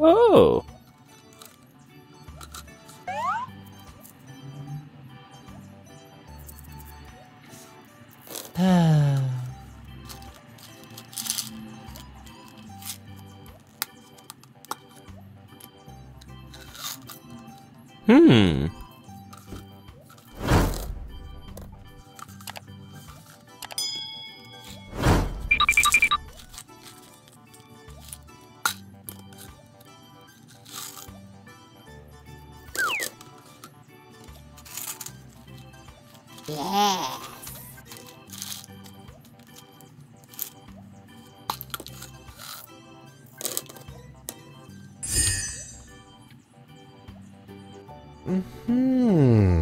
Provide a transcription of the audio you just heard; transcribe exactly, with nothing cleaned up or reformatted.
Oh. Hmm. Yeah. Mm-hmm.